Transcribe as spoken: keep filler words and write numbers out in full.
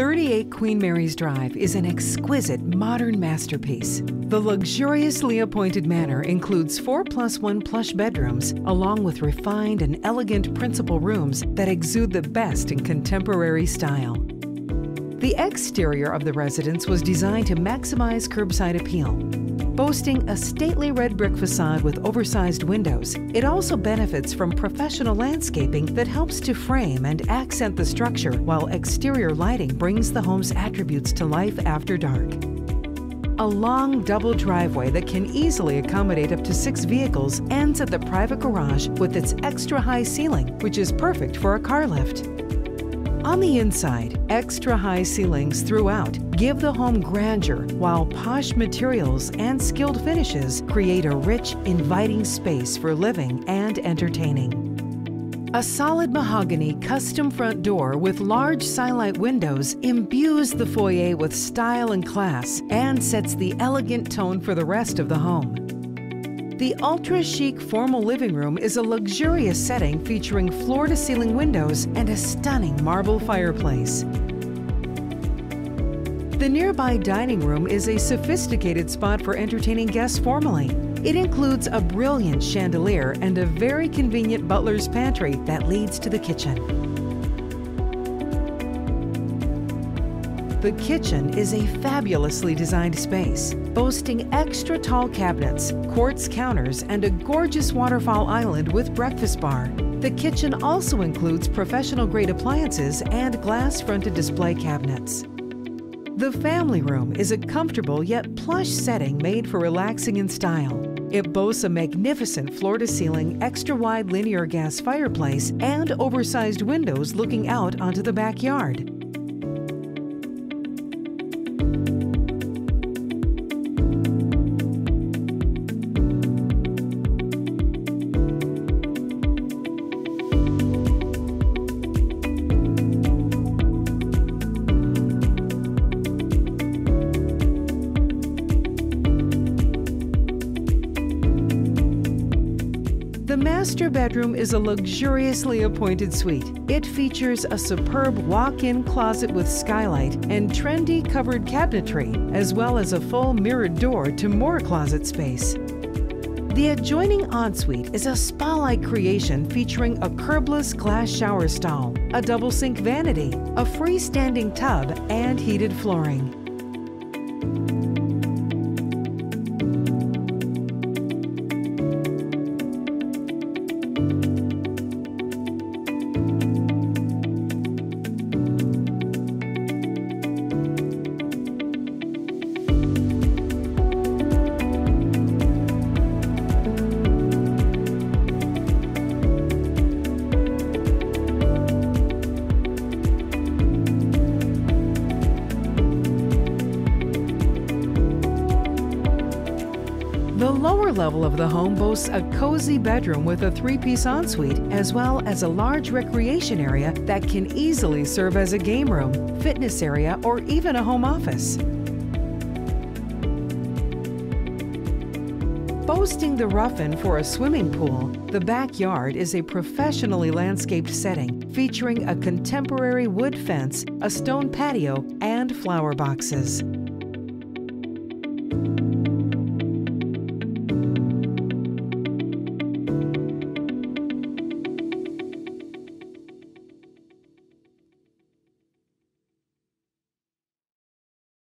thirty-eight Queen Marys Drive is an exquisite modern masterpiece. The luxuriously appointed manor includes four plus one plush bedrooms, along with refined and elegant principal rooms that exude the best in contemporary style. The exterior of the residence was designed to maximize curbside appeal. Boasting a stately red brick facade with oversized windows, it also benefits from professional landscaping that helps to frame and accent the structure, while exterior lighting brings the home's attributes to life after dark. A long double driveway that can easily accommodate up to six vehicles ends at the private garage with its extra high ceiling, which is perfect for a car lift. On the inside, extra-high ceilings throughout give the home grandeur, while posh materials and skilled finishes create a rich, inviting space for living and entertaining. A solid mahogany custom front door with large skylight windows imbues the foyer with style and class and sets the elegant tone for the rest of the home. The ultra-chic formal living room is a luxurious setting featuring floor-to-ceiling windows and a stunning marble fireplace. The nearby dining room is a sophisticated spot for entertaining guests formally. It includes a brilliant chandelier and a very convenient butler's pantry that leads to the kitchen. The kitchen is a fabulously designed space, boasting extra tall cabinets, quartz counters, and a gorgeous waterfall island with breakfast bar. The kitchen also includes professional-grade appliances and glass-fronted display cabinets. The family room is a comfortable yet plush setting made for relaxing in style. It boasts a magnificent floor-to-ceiling, extra-wide linear gas fireplace and oversized windows looking out onto the backyard. The master bedroom is a luxuriously appointed suite. It features a superb walk-in closet with skylight and trendy covered cabinetry, as well as a full mirrored door to more closet space. The adjoining ensuite is a spa-like creation featuring a curbless glass shower stall, a double sink vanity, a freestanding tub, and heated flooring. The lower level of the home boasts a cozy bedroom with a three-piece ensuite, as well as a large recreation area that can easily serve as a game room, fitness area, or even a home office. Boasting the rough-in for a swimming pool, the backyard is a professionally landscaped setting featuring a contemporary wood fence, a stone patio, and flower boxes.